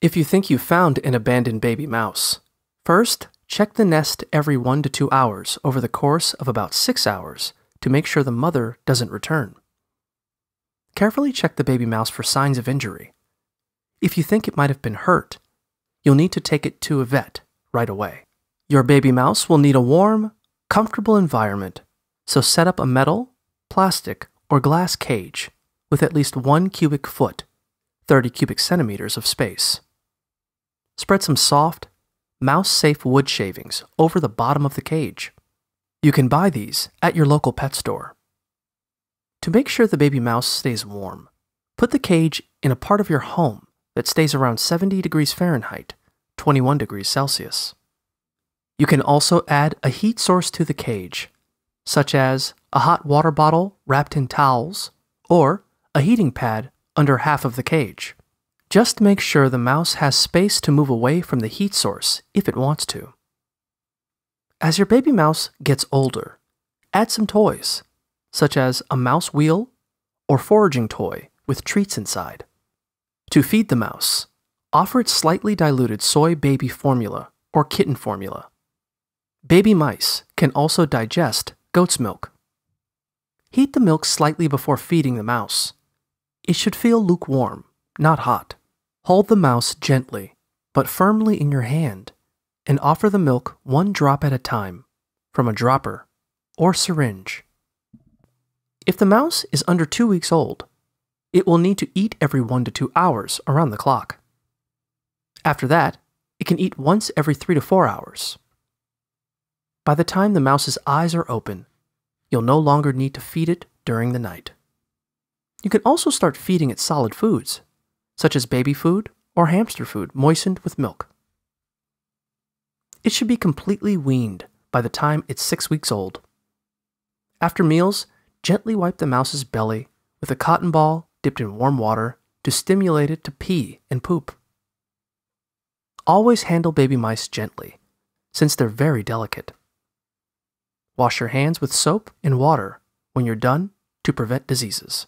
If you think you found an abandoned baby mouse, first, check the nest every 1 to 2 hours over the course of about 6 hours to make sure the mother doesn't return. Carefully check the baby mouse for signs of injury. If you think it might have been hurt, you'll need to take it to a vet right away. Your baby mouse will need a warm, comfortable environment, so set up a metal, plastic, or glass cage with at least 1 cubic foot, 30 cubic centimeters of space. Spread some soft, mouse-safe wood shavings over the bottom of the cage. You can buy these at your local pet store. To make sure the baby mouse stays warm, put the cage in a part of your home that stays around 70 degrees Fahrenheit, 21 degrees Celsius. You can also add a heat source to the cage, such as a hot water bottle wrapped in towels or a heating pad under half of the cage. Just make sure the mouse has space to move away from the heat source if it wants to. As your baby mouse gets older, add some toys, such as a mouse wheel or foraging toy with treats inside. To feed the mouse, offer it slightly diluted soy baby formula or kitten formula. Baby mice can also digest goat's milk. Heat the milk slightly before feeding the mouse. It should feel lukewarm, not hot. Hold the mouse gently, but firmly in your hand, and offer the milk 1 drop at a time, from a dropper or syringe. If the mouse is under 2 weeks old, it will need to eat every 1 to 2 hours around the clock. After that, it can eat once every 3 to 4 hours. By the time the mouse's eyes are open, you'll no longer need to feed it during the night. You can also start feeding it solid foods, such as baby food or hamster food moistened with milk. It should be completely weaned by the time it's 6 weeks old. After meals, gently wipe the mouse's belly with a cotton ball dipped in warm water to stimulate it to pee and poop. Always handle baby mice gently, since they're very delicate. Wash your hands with soap and water when you're done to prevent diseases.